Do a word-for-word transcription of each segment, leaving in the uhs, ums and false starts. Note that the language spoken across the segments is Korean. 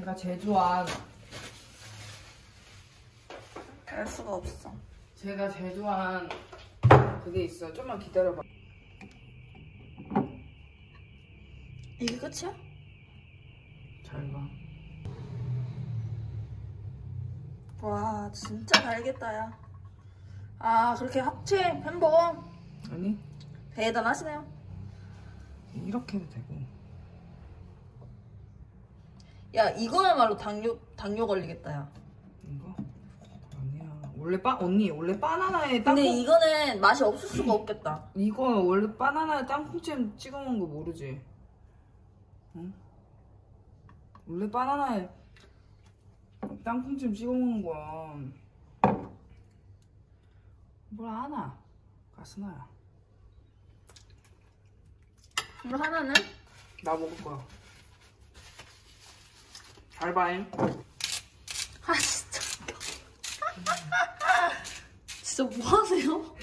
제가 제조한 알 수가 없어. 제가 제조한 그게 있어요. 좀만 기다려봐. 이게 끝이야? 잘 봐. 와 진짜 달겠다 야. 아 그렇게 합체 햄버거? 아니 대단하시네요. 이렇게 해도 되고. 야 이거야말로 당뇨 당뇨 걸리겠다 야. 이거? 아니야 원래 바, 언니 원래 바나나에 땅콩. 근데 이거는 맛이 없을 수가 없겠다. 이거 원래 바나나에 땅콩찜 찍어 먹는 거 모르지? 응? 원래 바나나에 땅콩찜 찍어 먹는 거야. 뭘 아나? 가스나야. 이거 하나는? 나 먹을 거야. 잘 봐잉. 아 진짜. 진짜 뭐 하세요?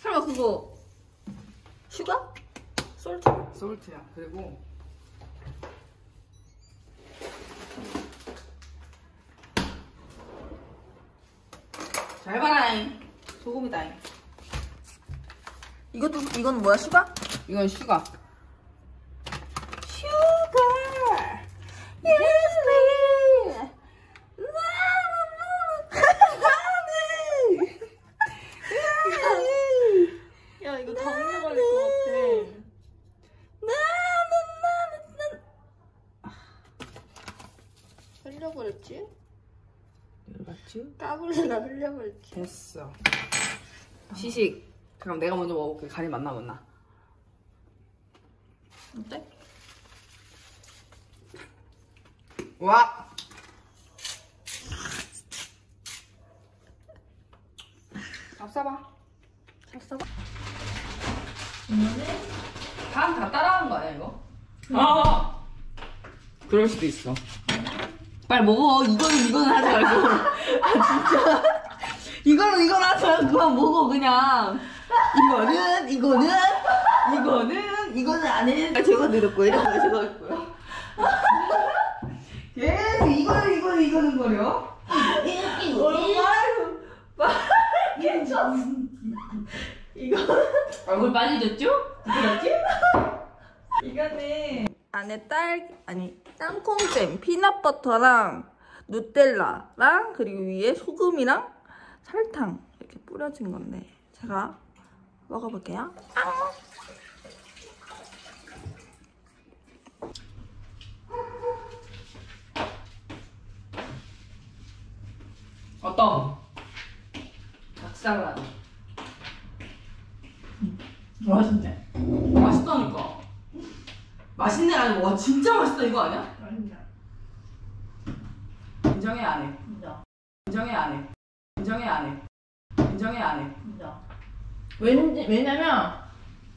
설마 그거 슈가? 솔트? 솔트야. 그리고 잘 봐라잉. 소금이다잉. 이것도 이건 뭐야? 슈가? 이건 슈가. 슈가. 예스 미. 야 이거 당뇨 걸릴 것 같아. 흘려버렸지? 흘려버렸지? 까불리가 흘려버렸지. 됐어. 시식. 그럼 내가 먼저 먹어볼게. 간이 맞나 맞나? 어때? 와! 밥 싸봐. 밥 싸봐. 이거는 간 다 따라간 거 아니야 이거? 응. 아! 그럴 수도 있어. 빨리 먹어. 이거는 이거는 하지 말고. 아 진짜. 이거는 이거는 하지 말고 그만 먹어 그냥. 이거는 이거는 이거는 이거는 안 해. 제가 늘었고 이런 거 제가 했고요. 계속 이거는 이거는 이거는 거려. 얼굴 빨개 졌어. 이거 얼굴 빨개졌죠? 그렇지? 이거는. 안에 딸 아니 땅콩잼, 피넛버터랑 누텔라랑 그리고 위에 소금이랑 설탕 이렇게 뿌려진 건데 제가 먹어볼게요. 아! 어떤 닭살라드. 음, 맛있네. 맛있다니까. 맛있네 아니 와 진짜 맛있다 이거 아니야? 맛있네. 인정해 안 해? 인정. 인정해 안 해? 인정해 안 해? 인정해 안 해? 인정. 왠지 왜냐면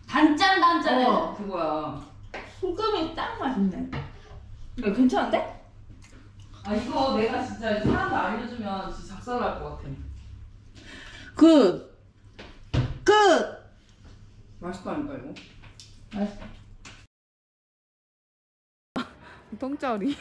단짠 단짠해. 어, 그거야. 소금이 딱 맛있네. 이거 괜찮은데? 아 이거 내가 진짜 사람들 알려주면 진짜 작살날 것 같아. 굿. 굿. 맛있다니까 이거. 맛있다. 통짜리